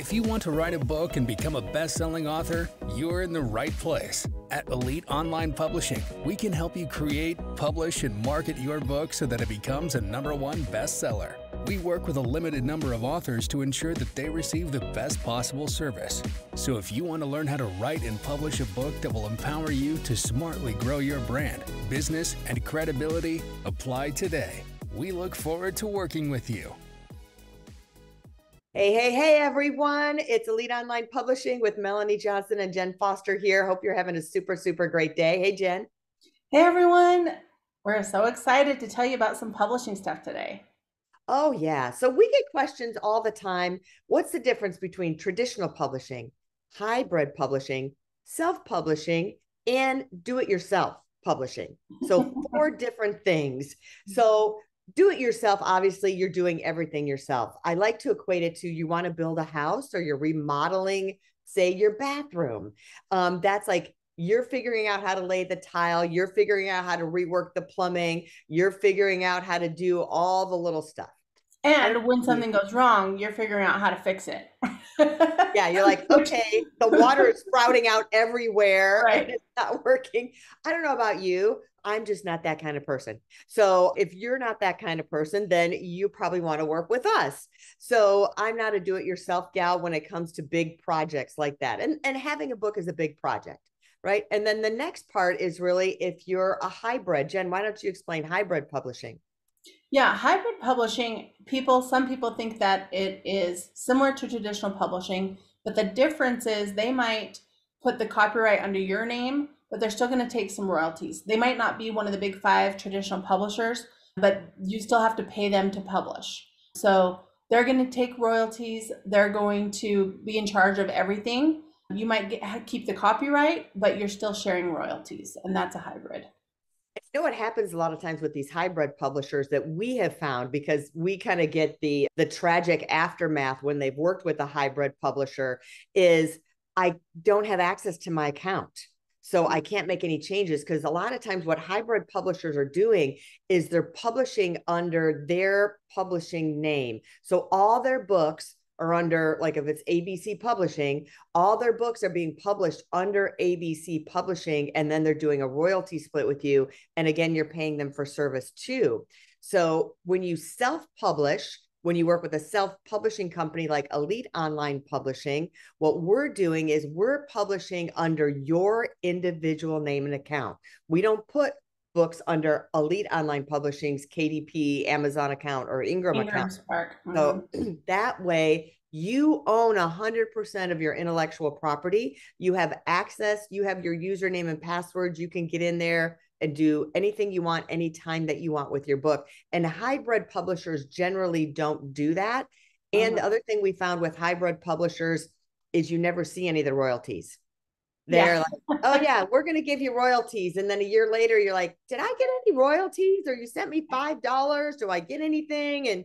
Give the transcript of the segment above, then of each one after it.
If you want to write a book and become a best-selling author, you're in the right place. At Elite Online Publishing, we can help you create, publish, and market your book so that it becomes a #1 bestseller. We work with a limited number of authors to ensure that they receive the best possible service. So if you want to learn how to write and publish a book that will empower you to smartly grow your brand, business, and credibility, apply today. We look forward to working with you. Hey, hey, hey, everyone. It's Elite Online Publishing with Melanie Johnson and Jen Foster here. Hope you're having a super, super great day. Hey, Jen. Hey, everyone. We're so excited to tell you about some publishing stuff today. Oh, yeah. So we get questions all the time. What's the difference between traditional publishing, hybrid publishing, self-publishing, and do-it-yourself publishing? So four different things. So do it yourself. Obviously, you're doing everything yourself. I like to equate it to you want to build a house or you're remodeling, say, your bathroom. That's like you're figuring out how to lay the tile. You're figuring out how to rework the plumbing. You're figuring out how to do all the little stuff. And when something goes wrong, you're figuring out how to fix it. Yeah, you're like, okay, the water is sprouting out everywhere, right, and it's not working. I don't know about you. I'm just not that kind of person. So if you're not that kind of person, then you probably want to work with us. So I'm not a do-it-yourself gal when it comes to big projects like that. And having a book is a big project, right? And then the next part is really if you're a hybrid. Jen, why don't you explain hybrid publishing? Yeah, hybrid publishing, some people think that it is similar to traditional publishing, but the difference is they might put the copyright under your name, but they're still going to take some royalties. They might not be one of the big five traditional publishers, but you still have to pay them to publish. So they're going to take royalties. They're going to be in charge of everything. You might keep the copyright, but you're still sharing royalties, and that's a hybrid. You know what happens a lot of times with these hybrid publishers that we have found, because we kind of get the tragic aftermath when they've worked with a hybrid publisher, is I don't have access to my account. So I can't make any changes, because a lot of times what hybrid publishers are doing is they're publishing under their publishing name. So all their books are under, like if it's ABC Publishing, all their books are being published under ABC Publishing, and then they're doing a royalty split with you. And again, you're paying them for service too. So when you self-publish, when you work with a self-publishing company like Elite Online Publishing, what we're doing is we're publishing under your individual name and account. We don't put books under Elite Online Publishing's KDP, Amazon account, or Ingram account. Mm-hmm. So that way you own 100% of your intellectual property. You have access, you have your username and passwords. You can get in there and do anything you want, anytime that you want with your book. And hybrid publishers generally don't do that. And the other thing we found with hybrid publishers is you never see any of the royalties. They're like, oh yeah, we're going to give you royalties. And then a year later, you're like, did I get any royalties? Or you sent me $5. Do I get anything? And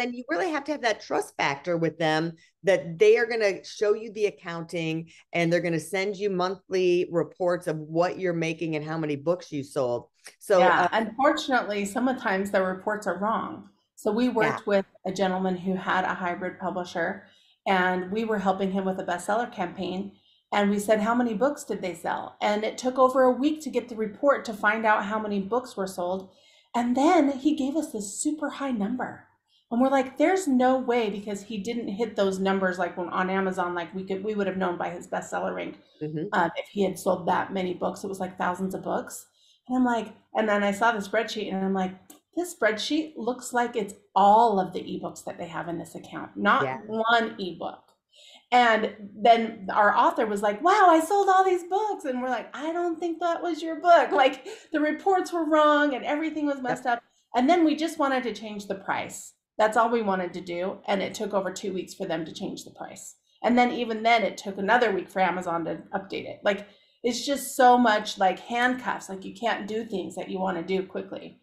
then you really have to have that trust factor with them that they are going to show you the accounting, and they're going to send you monthly reports of what you're making and how many books you sold. So yeah, unfortunately, sometimes the reports are wrong. So we worked with a gentleman who had a hybrid publisher, and we were helping him with a bestseller campaign. And we said, how many books did they sell? And it took over a week to get the report to find out how many books were sold. And then he gave us this super high number. And we're like, there's no way, because he didn't hit those numbers like when on Amazon, like we would have known by his bestseller rank. Mm-hmm. If he had sold that many books, it was like thousands of books. And I'm like, and then I saw the spreadsheet and I'm like, this spreadsheet looks like it's all of the ebooks that they have in this account, not one ebook. And then our author was like, wow, I sold all these books. And we're like, I don't think that was your book. Like the reports were wrong and everything was messed up. And then we just wanted to change the price. That's all we wanted to do. And it took over 2 weeks for them to change the price. And then even then it took another week for Amazon to update it. Like, it's just so much like handcuffs, like you can't do things that you want to do quickly.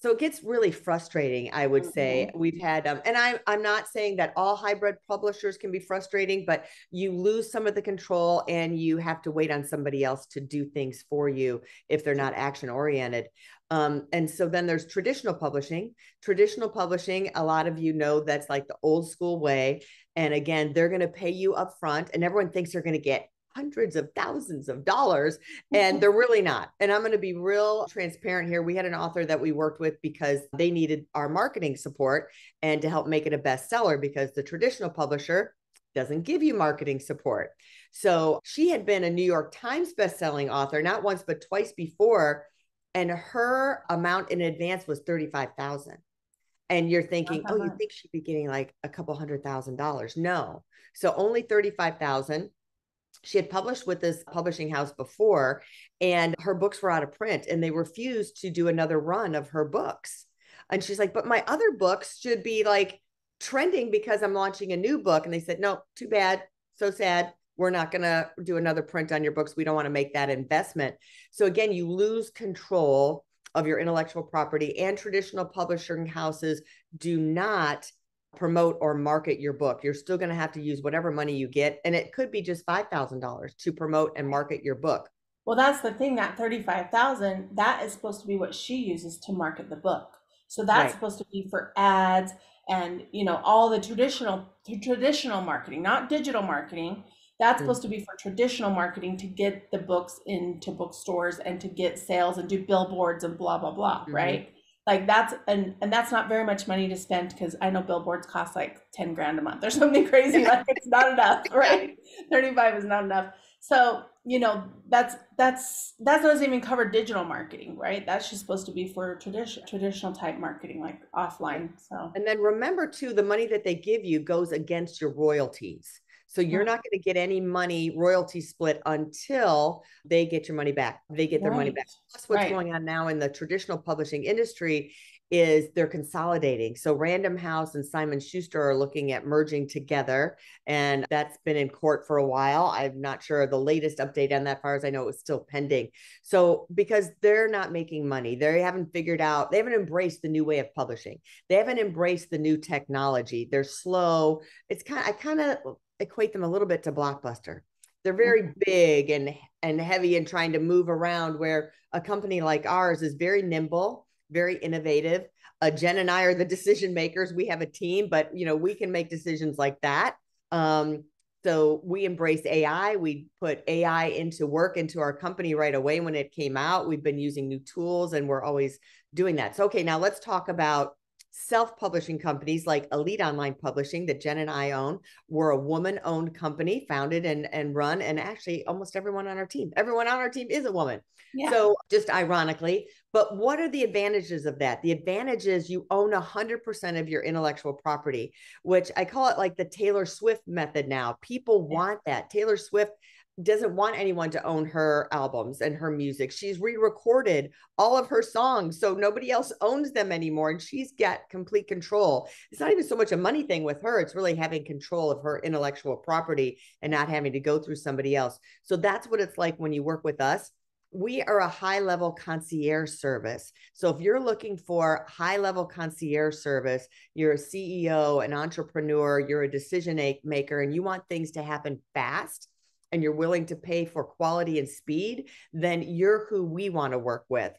So it gets really frustrating, I would say. We've had, and I'm not saying that all hybrid publishers can be frustrating, but you lose some of the control and you have to wait on somebody else to do things for you if they're not action oriented. And so then there's traditional publishing. Traditional publishing, a lot of you know, that's like the old school way. And again, they're going to pay you up front and everyone thinks they're going to get hundreds of thousands of dollars, and they're really not. And I'm going to be real transparent here. We had an author that we worked with because they needed our marketing support and to help make it a bestseller, because the traditional publisher doesn't give you marketing support. So she had been a New York Times bestselling author, not once, but twice before. And her amount in advance was $35,000. And you're thinking, oh, you think she'd be getting like a couple $100,000. No. So only $35,000. She had published with this publishing house before, and her books were out of print and they refused to do another run of her books. And she's like, but my other books should be like trending because I'm launching a new book. And they said, no, too bad. So sad. We're not going to do another print on your books. We don't want to make that investment. So again, you lose control of your intellectual property, and traditional publishing houses do not promote or market your book. You're still going to have to use whatever money you get. And it could be just $5,000 to promote and market your book. Well, that's the thing, that $35,000, that is supposed to be what she uses to market the book. So that's right. Supposed to be for ads and, you know, all the traditional marketing, not digital marketing. That's supposed to be for traditional marketing to get the books into bookstores and to get sales and do billboards and blah, blah, blah. Right. Like that's, and that's not very much money to spend, because I know billboards cost like 10 grand a month or something crazy. Like it's not enough, right? 35 is not enough. So, you know, that doesn't even cover digital marketing, right? That's just supposed to be for traditional type marketing, like offline. So, and then remember too, the money that they give you goes against your royalties. So you're not going to get any money royalty split until they get your money back. They get their money back. Plus what's going on now in the traditional publishing industry is they're consolidating. So Random House and Simon Schuster are looking at merging together, and that's been in court for a while. I'm not sure the latest update on that, far as I know, it was still pending. So because they're not making money, they haven't figured out, they haven't embraced the new way of publishing. They haven't embraced the new technology. They're slow. It's kind of, I kind of equate them a little bit to Blockbuster. They're very big and heavy and trying to move around, where a company like ours is very nimble, very innovative. Jen and I are the decision makers. We have a team, but you know, we can make decisions like that. So we embrace AI. We put AI into our company right away when it came out. We've been using new tools and we're always doing that. So, okay, now let's talk about self-publishing companies like Elite Online Publishing that Jen and I own. We're a woman-owned company, founded and run, and actually almost everyone on our team is a woman. Yeah. So just ironically, but what are the advantages of that? The advantage is you own 100% of your intellectual property, which I call it like the Taylor Swift method now. People want that. Taylor Swift doesn't want anyone to own her albums and her music. She's re-recorded all of her songs, so nobody else owns them anymore. And she's got complete control. It's not even so much a money thing with her. It's really having control of her intellectual property and not having to go through somebody else. So that's what it's like when you work with us. We are a high-level concierge service. So if you're looking for high-level concierge service, you're a CEO, an entrepreneur, you're a decision maker, and you want things to happen fast, and you're willing to pay for quality and speed, then you're who we want to work with.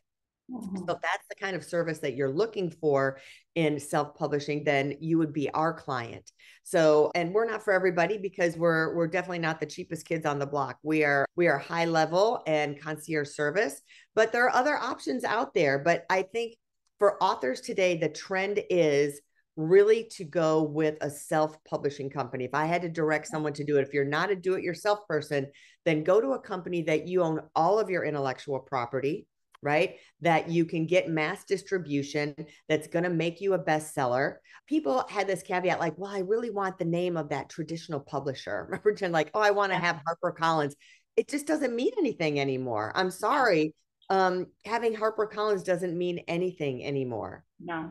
So that's the kind of service that you're looking for in self-publishing, then you would be our client. So, and we're not for everybody, because we're definitely not the cheapest kids on the block. We are high level and concierge service, but there are other options out there. But I think for authors today, the trend is really to go with a self-publishing company. If I had to direct someone to do it, if you're not a do-it-yourself person, then go to a company that you own all of your intellectual property, right? That you can get mass distribution, that's going to make you a bestseller. People had this caveat like, well, I really want the name of that traditional publisher. Remember, Jen, like, oh, I want to have HarperCollins. It just doesn't mean anything anymore. I'm sorry. Having HarperCollins doesn't mean anything anymore. No.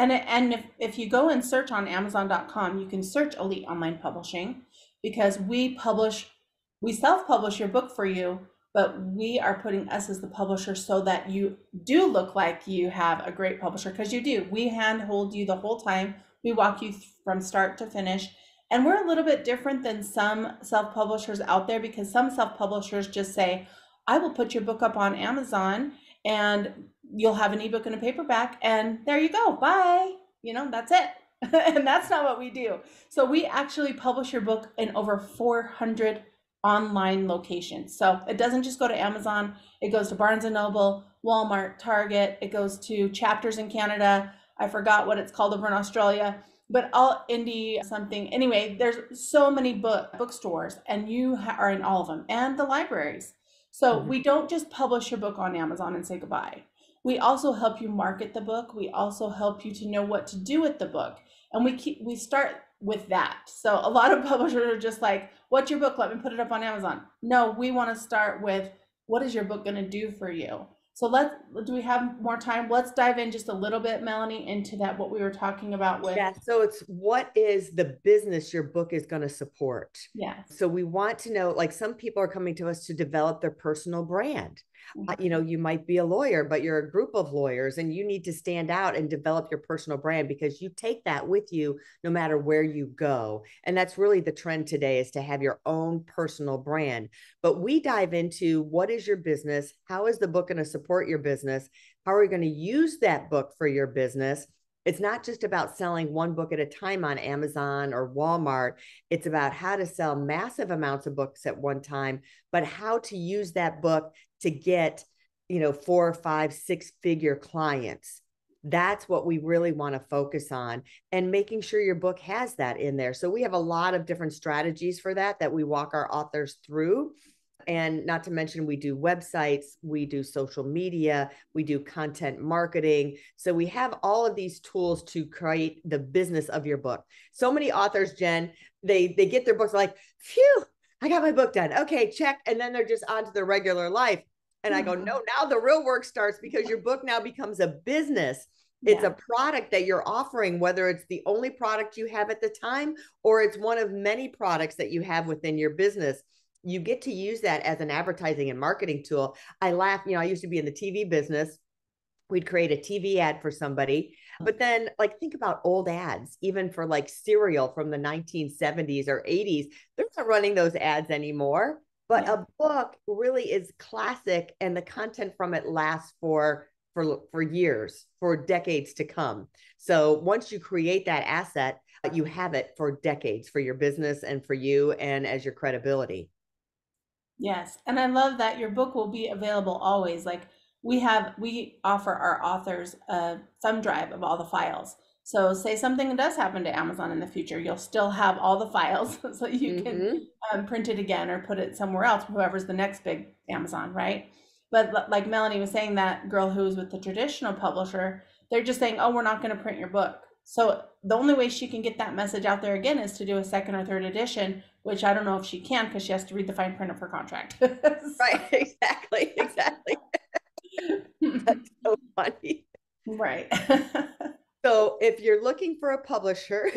And if you go and search on Amazon.com, you can search Elite Online Publishing, because we self-publish your book for you but we are putting us as the publisher so that you do look like you have a great publisher, because you do. We handhold you the whole time. We walk you from start to finish. And we're a little bit different than some self-publishers out there, because some self-publishers just say, I will put your book up on Amazon and you'll have an ebook and a paperback, and there you go, bye. You know, that's it. And that's not what we do. So we actually publish your book in over 400 online locations. So it doesn't just go to Amazon, it goes to Barnes & Noble, Walmart, Target, it goes to chapters in Canada. I forgot what it's called over in Australia, but all indie something. Anyway, there's so many bookstores, and you are in all of them, and the libraries. So we don't just publish your book on Amazon and say goodbye. We also help you market the book. We also help you to know what to do with the book. And we start with that. So a lot of publishers are just like, what's your book? Let me put it up on Amazon. No, we want to start with, what is your book going to do for you? So do we have more time? Let's dive in just a little bit, Melanie, into that, what we were talking about with. Yeah, so it's what is the business your book is going to support? Yeah. So we want to know, like, some people are coming to us to develop their personal brand. Mm-hmm. You know, you might be a lawyer, but you're a group of lawyers and you need to stand out and develop your personal brand, because you take that with you no matter where you go. And that's really the trend today, is to have your own personal brand. But we dive into, what is your business? How is the book going to support your business? How are you going to use that book for your business? It's not just about selling one book at a time on Amazon or Walmart. It's about how to sell massive amounts of books at one time, but how to use that book to get, you know, 4, 5, 6-figure clients. That's what we really want to focus on, and making sure your book has that in there. So we have a lot of different strategies for that, that we walk our authors through. And not to mention, we do websites, we do social media, we do content marketing. So we have all of these tools to create the business of your book. So many authors, Jen, they get their books like, phew, I got my book done. Okay, check. And then they're just onto their regular life. And I go, no, now the real work starts, because your book now becomes a business. It's a product that you're offering, whether it's the only product you have at the time, or it's one of many products that you have within your business. You get to use that as an advertising and marketing tool. I laugh, you know, I used to be in the TV business. We'd create a TV ad for somebody, but then, like, think about old ads, even for like cereal from the 1970s or 80s. They're not running those ads anymore, but a book really is classic, and the content from it lasts for years, for decades to come. So once you create that asset, you have it for decades, for your business and for you, and as your credibility. Yes. And I love that your book will be available always. Like, we offer our authors a thumb drive of all the files. So say something does happen to Amazon in the future, you'll still have all the files, so you can print it again or put it somewhere else, whoever's the next big Amazon, right? But like Melanie was saying, that girl who was with the traditional publisher, they're just saying, oh, we're not going to print your book. So the only way she can get that message out there again is to do a second or third edition, which I don't know if she can, because she has to read the fine print of her contract. Right, exactly, exactly. That's so funny. Right. So if you're looking for a publisher,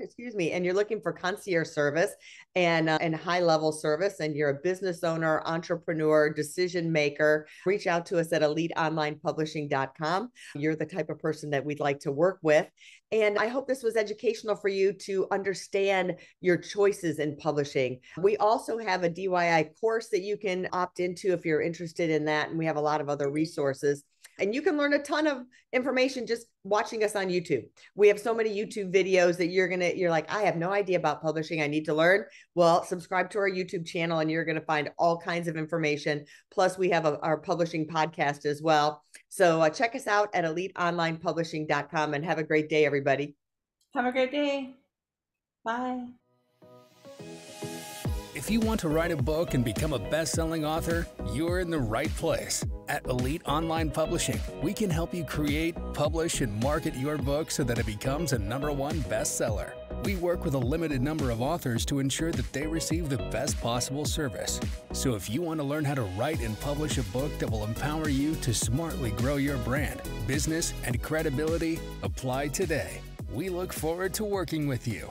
excuse me, and you're looking for concierge service and high level service, and you're a business owner, entrepreneur, decision maker, reach out to us at eliteonlinepublishing.com. You're the type of person that we'd like to work with. And I hope this was educational for you to understand your choices in publishing. We also have a DIY course that you can opt into if you're interested in that. And we have a lot of other resources. And you can learn a ton of information just watching us on YouTube. We have so many YouTube videos that you're like, I have no idea about publishing. I need to learn. Well, subscribe to our YouTube channel and you're going to find all kinds of information. Plus we have our publishing podcast as well. So check us out at eliteonlinepublishing.com, and have a great day, everybody. Have a great day. Bye. If you want to write a book and become a best-selling author, you're in the right place. At Elite Online Publishing, we can help you create, publish, and market your book so that it becomes a #1 bestseller. We work with a limited number of authors to ensure that they receive the best possible service. So if you want to learn how to write and publish a book that will empower you to smartly grow your brand, business, and credibility, apply today. We look forward to working with you.